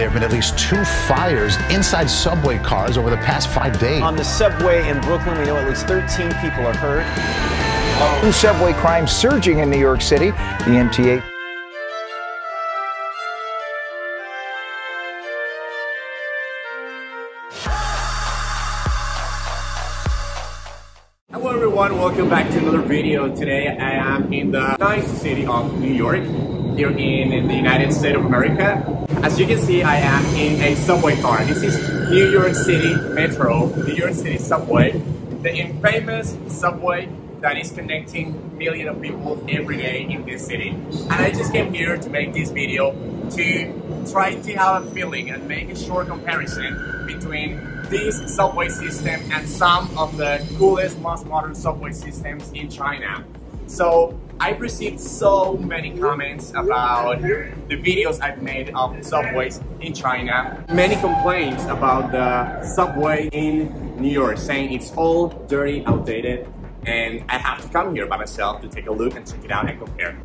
there have been at least 2 fires inside subway cars over the past 5 days. On the subway in Brooklyn, we know at least 13 people are hurt. Subway crime surging in New York City. The MTA. Hello everyone, welcome back to another video. Today I am in the nice city of New York, here in the United States of America. As you can see, I am in a subway car. This is New York City Metro, New York City subway, the infamous subway that is connecting millions of people every day in this city. And I just came here to make this video to try to have a feeling and make a short comparison between this subway system and some of the coolest, most modern subway systems in China. So I've received so many comments about the videos I've made of subways in China. Many complaints about the subway in New York, saying it's all dirty, outdated, and I have to come here by myself to take a look and check it out and compare.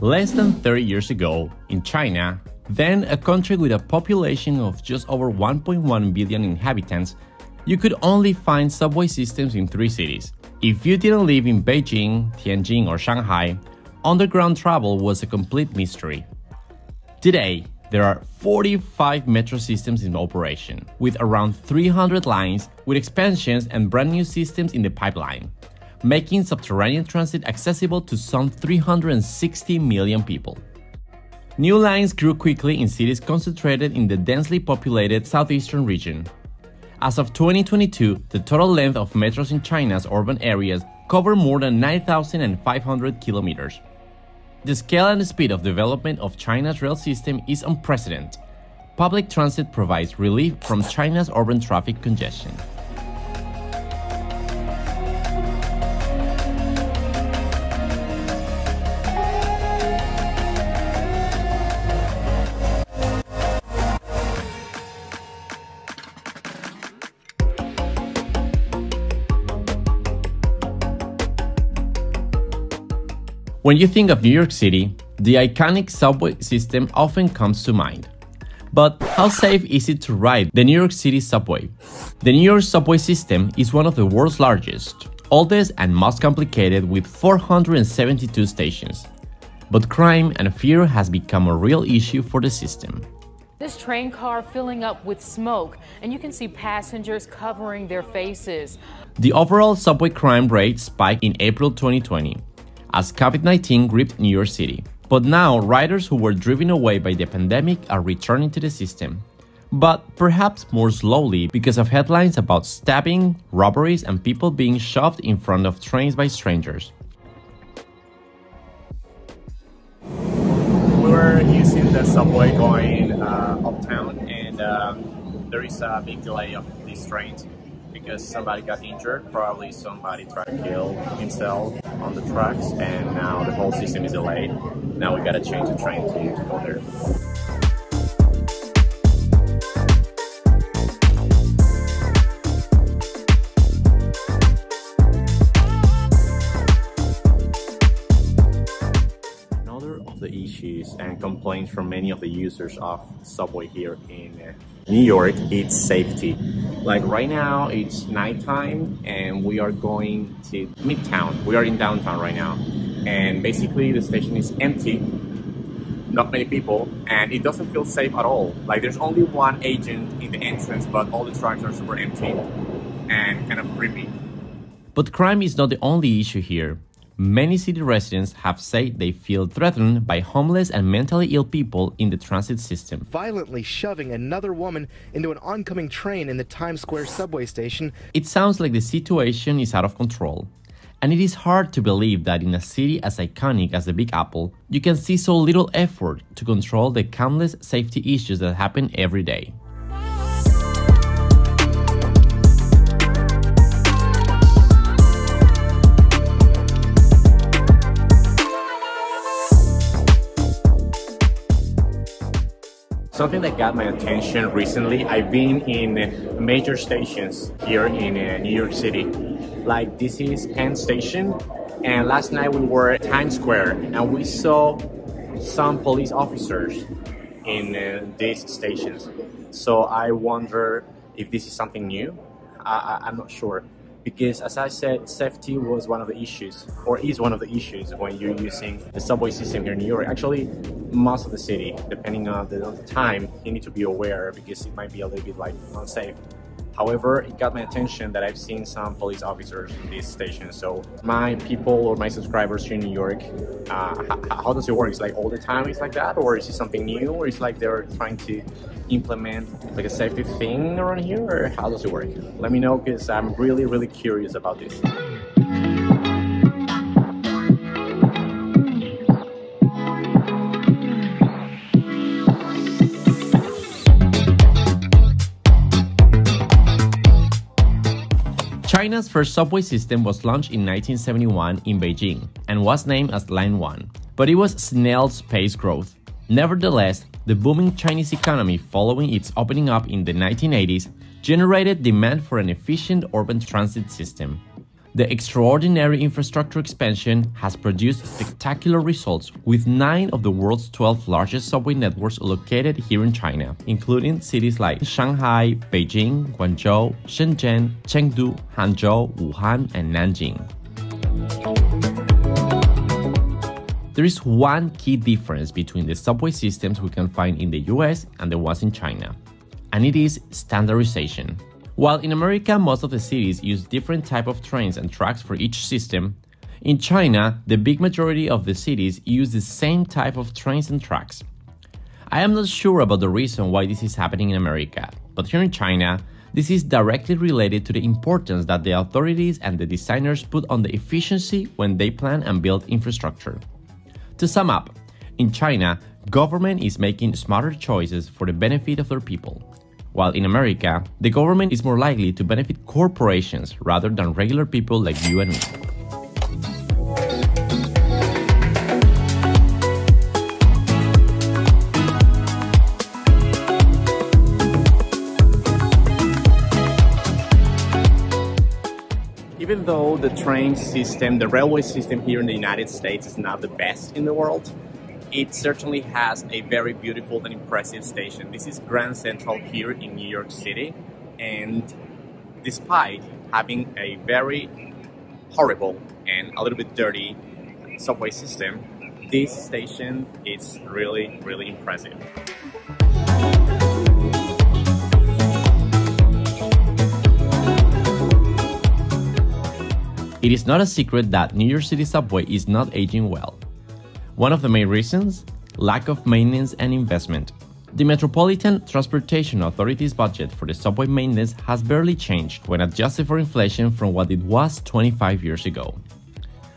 Less than 30 years ago, in China, then a country with a population of just over 1.1 billion inhabitants, you could only find subway systems in 3 cities. If you didn't live in Beijing, Tianjin, or Shanghai, underground travel was a complete mystery. Today, there are 45 metro systems in operation, with around 300 lines, with expansions and brand new systems in the pipeline, making subterranean transit accessible to some 360 million people. New lines grew quickly in cities concentrated in the densely populated southeastern region. As of 2022, the total length of metros in China's urban areas covered more than 9,500 kilometers. The scale and speed of development of China's rail system is unprecedented. Public transit provides relief from China's urban traffic congestion. When you think of New York City, the iconic subway system often comes to mind. But how safe is it to ride the New York City subway? The New York subway system is one of the world's largest, oldest, and most complicated, with 472 stations. But crime and fear has become a real issue for the system. This train car filling up with smoke, and you can see passengers covering their faces. The overall subway crime rate spiked in April 2020. As COVID-19 gripped New York City. But now, riders who were driven away by the pandemic are returning to the system, but perhaps more slowly because of headlines about stabbing, robberies, and people being shoved in front of trains by strangers. We were using the subway going uptown, and there is a big delay of these trains because somebody got injured, probably somebody tried to kill himself on the tracks, and now the whole system is delayed. Now we gotta change the train to go there. Another of the issues and complaints from many of the users of subway here in New York, it's safety. Like right now, it's nighttime and we are going to Midtown. We are in downtown right now. And basically the station is empty, not many people, and it doesn't feel safe at all. Like there's only one agent in the entrance, but all the tracks are super empty and kind of creepy. But crime is not the only issue here. Many city residents have said they feel threatened by homeless and mentally ill people in the transit system. Violently shoving another woman into an oncoming train in the Times Square subway station. It sounds like the situation is out of control. And it is hard to believe that in a city as iconic as the Big Apple, you can see so little effort to control the countless safety issues that happen every day. Something that got my attention recently, I've been in major stations here in New York City. Like this is Penn Station, and last night we were at Times Square and we saw some police officers in these stations. So I wonder if this is something new. I'm not sure, because as I said, safety was one of the issues, or is one of the issues when you're using the subway system here in New York. Actually, most of the city, depending on the time, you need to be aware because it might be a little bit like unsafe. However, it got my attention that I've seen some police officers in this station. So my people or my subscribers here in New York, how does it work? It's like all the time it's like that, or is it something new, or it's like they're trying to implement like a safety thing around here, or how does it work? Let me know, because I'm really, really curious about this. China's first subway system was launched in 1971 in Beijing and was named as Line 1, but it was snail's pace growth. Nevertheless, the booming Chinese economy following its opening up in the 1980s generated demand for an efficient urban transit system. The extraordinary infrastructure expansion has produced spectacular results, with 9 of the world's 12 largest subway networks located here in China, including cities like Shanghai, Beijing, Guangzhou, Shenzhen, Chengdu, Hangzhou, Wuhan, and Nanjing. There is one key difference between the subway systems we can find in the US and the ones in China, and it is standardization. While in America most of the cities use different type of trains and tracks for each system, in China the big majority of the cities use the same type of trains and tracks. I am not sure about the reason why this is happening in America, but here in China this is directly related to the importance that the authorities and the designers put on the efficiency when they plan and build infrastructure. To sum up, in China, government is making smarter choices for the benefit of their people. While in America, the government is more likely to benefit corporations rather than regular people like you and me. Even though the train system, the railway system here in the United States is not the best in the world, it certainly has a very beautiful and impressive station. This is Grand Central here in New York City, and despite having a very horrible and a little bit dirty subway system, this station is really, really impressive. It is not a secret that New York City subway is not aging well. One of the main reasons? Lack of maintenance and investment. The Metropolitan Transportation Authority's budget for the subway maintenance has barely changed when adjusted for inflation from what it was 25 years ago.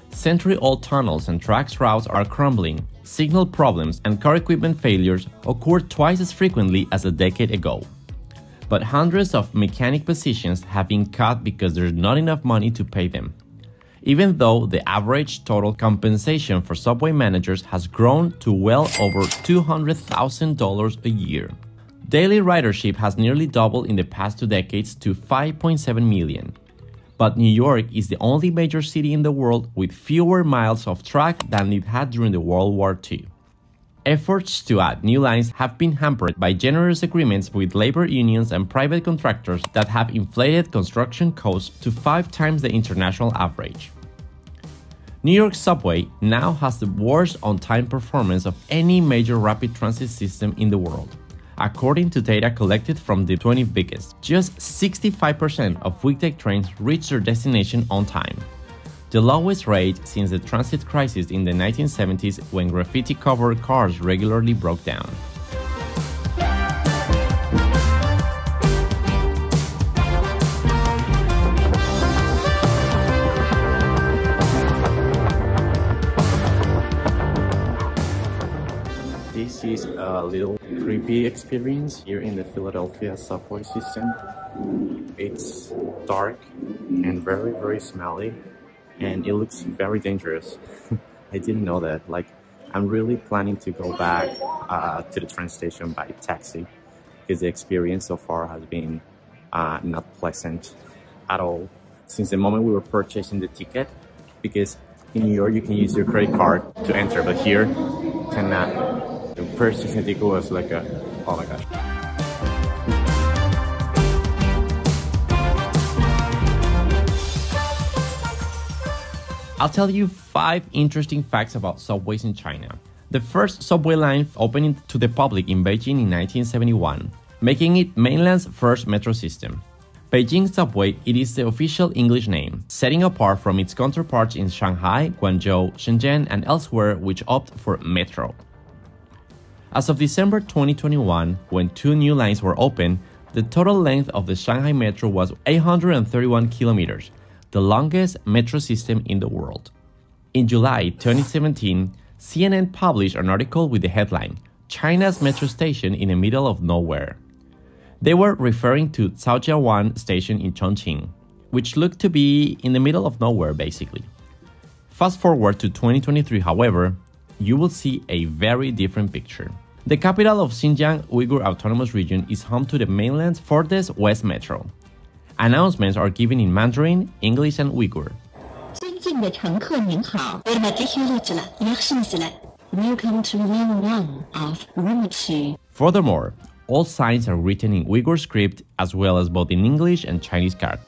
Century-old tunnels and track routes are crumbling, signal problems and car equipment failures occur twice as frequently as a decade ago. But hundreds of mechanic positions have been cut because there's not enough money to pay them. Even though the average total compensation for subway managers has grown to well over $200,000 a year. Daily ridership has nearly doubled in the past 2 decades to 5.7 million. But New York is the only major city in the world with fewer miles of track than it had during the World War II. Efforts to add new lines have been hampered by generous agreements with labor unions and private contractors that have inflated construction costs to 5 times the international average. New York subway now has the worst on-time performance of any major rapid transit system in the world, according to data collected from the 20 biggest. Just 65% of weekday trains reach their destination on time. The lowest rate since the transit crisis in the 1970s, when graffiti-covered cars regularly broke down. This is a little creepy experience here in the Philadelphia subway system. It's dark and very, very smelly. And it looks very dangerous. I didn't know that. Like, I'm really planning to go back to the train station by taxi, because the experience so far has been not pleasant at all. Since the moment we were purchasing the ticket, because in New York you can use your credit card to enter, but here you cannot. The purchasing the ticket was like a, oh my gosh. I'll tell you 5 interesting facts about subways in China. The first subway line opened to the public in Beijing in 1971, making it mainland's first metro system. Beijing Subway, it is the official English name, setting apart from its counterparts in Shanghai, Guangzhou, Shenzhen and elsewhere which opt for metro. As of December 2021, when 2 new lines were opened, the total length of the Shanghai metro was 831 kilometers, the longest metro system in the world. In July 2017, CNN published an article with the headline, "China's metro station in the middle of nowhere." They were referring to Caojiawan station in Chongqing, which looked to be in the middle of nowhere basically. Fast forward to 2023, however, you will see a very different picture. The capital of Xinjiang Uyghur Autonomous Region is home to the mainland's furthest west metro. Announcements are given in Mandarin, English, and Uyghur. Welcome to Ring 1 of Renminbi. Furthermore, all signs are written in Uyghur script as well as both in English and Chinese characters.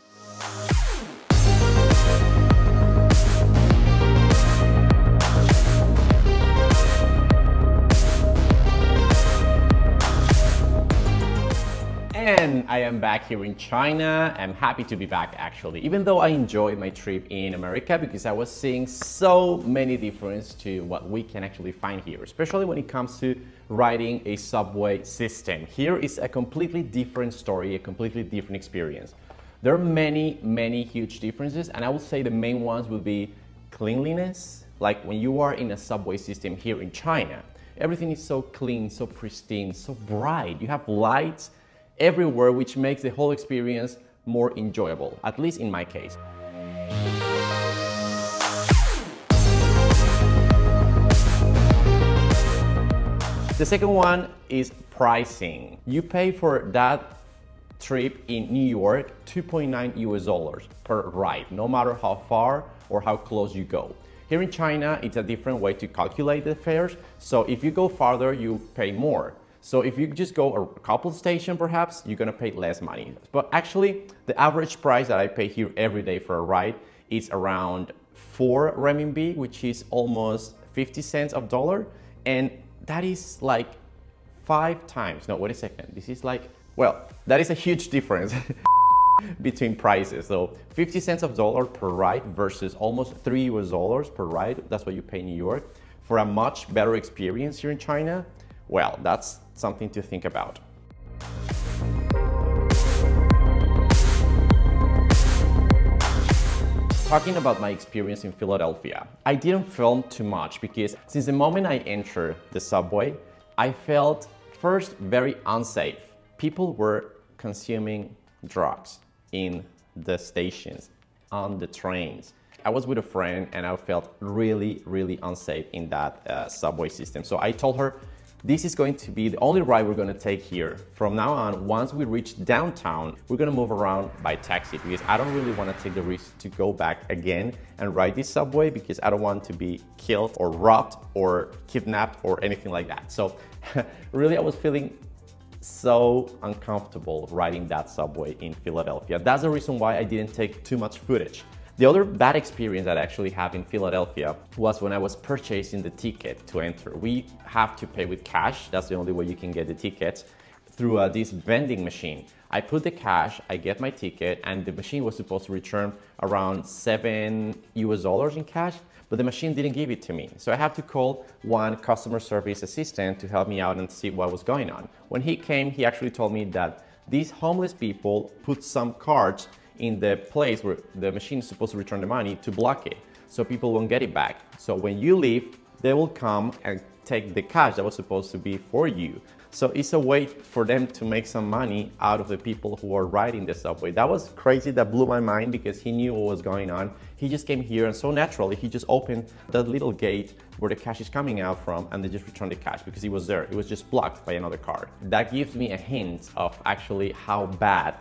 And I am back here in China. I'm happy to be back actually, even though I enjoyed my trip in America because I was seeing so many differences to what we can actually find here, especially when it comes to riding a subway system. Here is a completely different story, a completely different experience. There are many huge differences, and I would say the main ones would be cleanliness. Like when you are in a subway system here in China, everything is so clean, so pristine, so bright. You have lights everywhere, which makes the whole experience more enjoyable, at least in my case. The second one is pricing. You pay for that trip in New York $2.9 per ride, no matter how far or how close you go. Here in China, it's a different way to calculate the fares, so if you go farther, you pay more. So if you just go a couple stations perhaps, you're gonna pay less money. But actually, the average price that I pay here every day for a ride is around 4 renminbi, which is almost 50 cents of dollar. And that is like 5 times, no, wait a second. This is like, well, that is a huge difference between prices. So 50 cents of dollar per ride versus almost $3 per ride. That's what you pay in New York for a much better experience here in China. Well, that's something to think about. Talking about my experience in Philadelphia, I didn't film too much because since the moment I entered the subway, I felt first very unsafe. People were consuming drugs in the stations, on the trains. I was with a friend and I felt really unsafe in that subway system. So I told her, this is going to be the only ride we're going to take here. From now on, once we reach downtown, we're going to move around by taxi because I don't really want to take the risk to go back again and ride this subway because I don't want to be killed or robbed or kidnapped or anything like that. So really, I was feeling so uncomfortable riding that subway in Philadelphia. That's the reason why I didn't take too much footage. The other bad experience that I actually had in Philadelphia was when I was purchasing the ticket to enter. We have to pay with cash. That's the only way you can get the tickets, through this vending machine. I put the cash, I get my ticket, and the machine was supposed to return around $7 in cash, but the machine didn't give it to me. So I have to call one customer service assistant to help me out and see what was going on. When he came, he actually told me that these homeless people put some cards in the place where the machine is supposed to return the money to block it, so people won't get it back. So when you leave, they will come and take the cash that was supposed to be for you. So it's a way for them to make some money out of the people who are riding the subway. That was crazy. That blew my mind because he knew what was going on. He just came here and so naturally he just opened that little gate where the cash is coming out from and they just returned the cash because it was there. It was just blocked by another card. That gives me a hint of actually how bad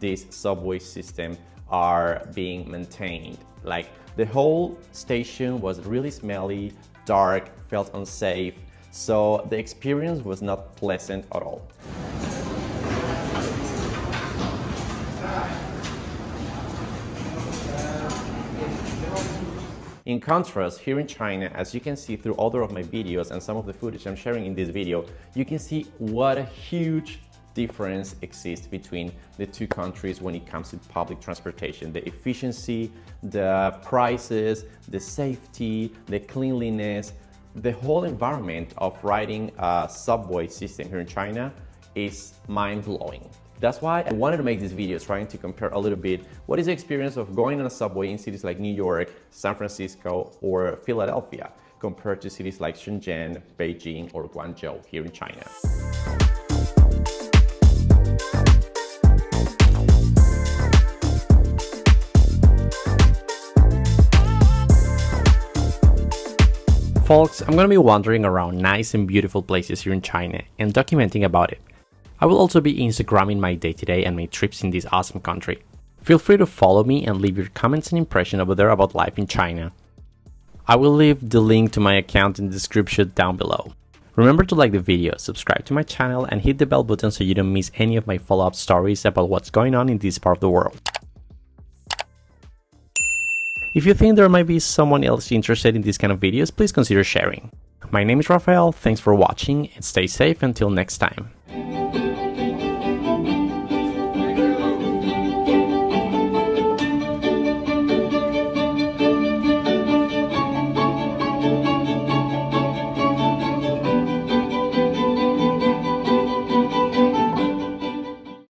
this subway system are being maintained. Like the whole station was really smelly, dark, felt unsafe. So the experience was not pleasant at all. In contrast, here in China, as you can see through other of my videos and some of the footage I'm sharing in this video, you can see what a huge difference exists between the two countries when it comes to public transportation. The efficiency, the prices, the safety, the cleanliness, the whole environment of riding a subway system here in China is mind-blowing. That's why I wanted to make this video trying to compare a little bit what is the experience of going on a subway in cities like New York, San Francisco, or Philadelphia compared to cities like Shenzhen, Beijing, or Guangzhou here in China. Folks, I'm gonna be wandering around nice and beautiful places here in China and documenting about it. I will also be Instagramming my day-to-day and my trips in this awesome country. Feel free to follow me and leave your comments and impression over there about life in China. I will leave the link to my account in the description down below. Remember to like the video, subscribe to my channel and hit the bell button so you don't miss any of my follow-up stories about what's going on in this part of the world. If you think there might be someone else interested in these kind of videos, please consider sharing. My name is Rafael, thanks for watching and stay safe until next time.